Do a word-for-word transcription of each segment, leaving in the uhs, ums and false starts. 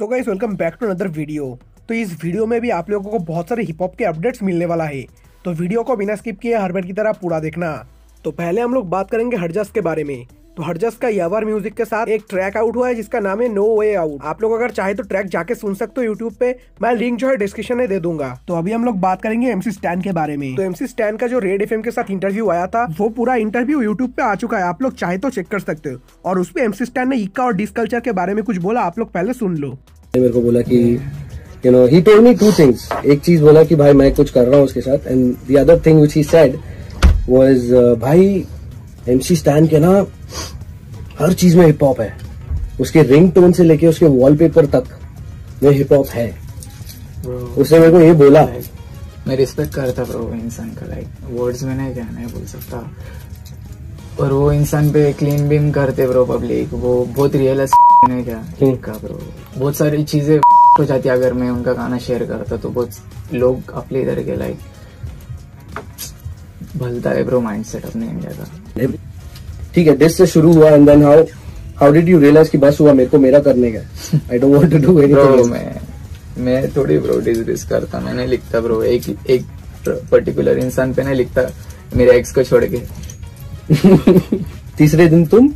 So guys welcome back to another video. तो इस video में भी आप लोगों को बहुत सारे हिप हॉप के अपडेट्स मिलने वाला है, तो वीडियो को बिना स्किप किए हर बार की तरह पूरा देखना। तो पहले हम लोग बात करेंगे हरजस के बारे में। तो हरजस का यावर म्यूजिक के साथ एक ट्रैक आउट हुआ है जिसका नाम है नो वे आउट। आप लोग अगर चाहे तो ट्रैक जाके सुन सकते हो यूट्यूब पे, मैं लिंक जो है डिस्क्रिप्शन में दे दूंगा। तो अभी हम लोग बात करेंगे एमसी स्टैन के बारे में। तो एमसी स्टैन का जो रेड एफएम के साथ इंटरव्यू आया था वो पूरा इंटरव्यू यूट्यूब पे आ चुका है, आप लोग चाहे तो चेक कर सकते हो। और उसपे एमसी स्टैन ने इक्का और डिस्कल्चर के बारे में कुछ बोला, आप लोग पहले सुन लो। मेरे को बोला कि you know he told me two things. एक चीज बोला कि भाई मैं कुछ कर रहा हूँ उसके साथ, and the other thing which he said was भाई एमसी स्टैन के ना हर चीज में हिप हॉप है, उसके रिंग टोन से लेके उसके वॉलपेपर तक में हिप हॉप है। उसने मेरे को ये बोला है। मैं रिस्पेक्ट करता ब्रो इंसान का, लाइक वर्ड्स में नहीं कहना बोल सकता। और वो इंसान पे क्लीन बीम करते ब्रो पब्लिक, वो बहुत रियल है क्या इनका ब्रो। बहुत सारी चीजें हो जाती है अगर मैं उनका गाना शेयर करता तो बहुत लोग अपने इधर के लाइक भलता है ब्रो माइंड सेट अपने इंडिया का। ठीक है, दिस से शुरू हुआ and then how how did you realise कि बस हुआ मेरे को मेरा करने का। I don't want to do anything. मैं मैं थोड़ी ब्रो डिस करता, मैं नहीं लिखता ब्रो। एक एक पर्टिकुलर इंसान पे नहीं लिखता, मेरे एक्स को छोड़ के। तीसरे दिन तुम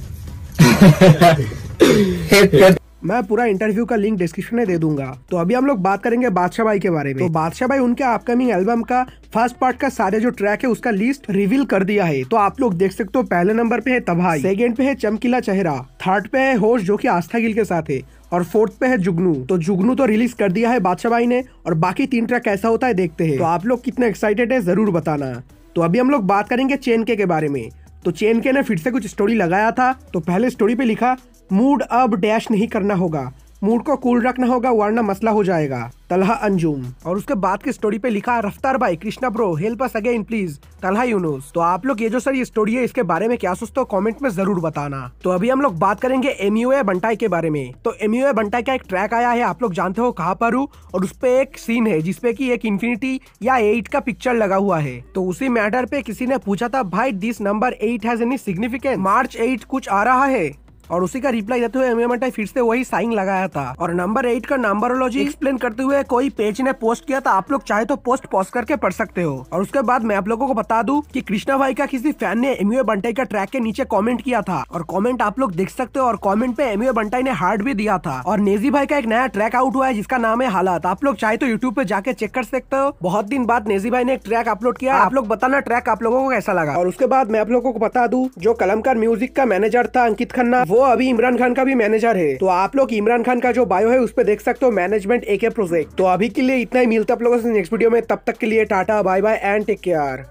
मैं पूरा इंटरव्यू का लिंक डिस्क्रिप्शन में दे दूंगा। तो अभी हम लोग बात करेंगे बादशाह भाई के बारे में। तो बादशाह भाई उनके अपकमिंग एल्बम का फर्स्ट पार्ट का सारे जो ट्रैक है उसका लिस्ट रिवील कर दिया है। तो आप लोग देख सकते हो, पहले नंबर पे है तबाही, सेकंड पे है चमकीला चेहरा, थर्ड पे है होश जो कि आस्था गिल के साथ है, और फोर्थ पे है जुगनू। तो जुगनू तो रिलीज कर दिया है बादशाह भाई ने, और बाकी तीन ट्रैक कैसा होता है देखते है। तो आप लोग कितने एक्साइटेड है जरूर बताना। तो अभी हम लोग बात करेंगे चेन के बारे में। तो चेन के ने फिर से कुछ स्टोरी लगाया था। तो पहले स्टोरी पे लिखा मूड अब डैश नहीं करना होगा, मूड को कूल रखना होगा वरना मसला हो जाएगा, तलहा अंजुम। और उसके बाद की स्टोरी पे लिखा रफ्तार भाई Krishna bro help us again please, Talha Yunus. तो आप लोग ये जो सर ये स्टोरी है इसके बारे में क्या सोचते हो कमेंट में जरूर बताना। तो अभी हम लोग बात करेंगे एमयूए बंटाई के बारे में। तो एमयूए बंटाई का एक ट्रैक आया है, आप लोग जानते हो कहाँ पर हूँ, और उसपे एक सीन है जिसपे की एक इन्फिनिटी या एट का पिक्चर लगा हुआ है। तो उसी मैटर पे किसी ने पूछा था भाई this number eight has any significance, March eight कुछ आ रहा है। और उसी का रिप्लाई देते हुए एमयूए बंटाई फिर से वही साइन लगाया था, और नंबर एट का नंबरोलॉजी एक्सप्लेन करते हुए कोई पेज ने पोस्ट किया था। आप लोग चाहे तो पोस्ट पॉज करके पढ़ सकते हो। और उसके बाद मैं आप लोगों को बता दूं कि कृष्णा भाई का किसी फैन ने एमयूए बंटाई का ट्रैक के नीचे कमेंट किया था, और कमेंट आप लोग देख सकते हो। और कमेंट पे एमयूए बंटाई ने हार्ट भी दिया था। और नेजी भाई का एक नया ट्रैक आउट हुआ है जिसका नाम है हालात, आप लोग चाहे तो यूट्यूब पे जाके चेक कर सकते हो। बहुत दिन बाद नेजी भाई ने एक ट्रैक अपलोड किया, आप लोग बताना ट्रैक आप लोगों को कैसा लगा। और उसके बाद मैं आप लोगों को बता दूं जो कलमकार म्यूजिक का मैनेजर था अंकित खन्ना, वो अभी इमरान खान का भी मैनेजर है। तो आप लोग इमरान खान का जो बायो है उस पे देख सकते हो मैनेजमेंट एके प्रोजेक्ट। तो अभी के लिए इतना ही, मिलता आप लोगों से नेक्स्ट वीडियो में, तब तक के लिए Tata bye bye and take care.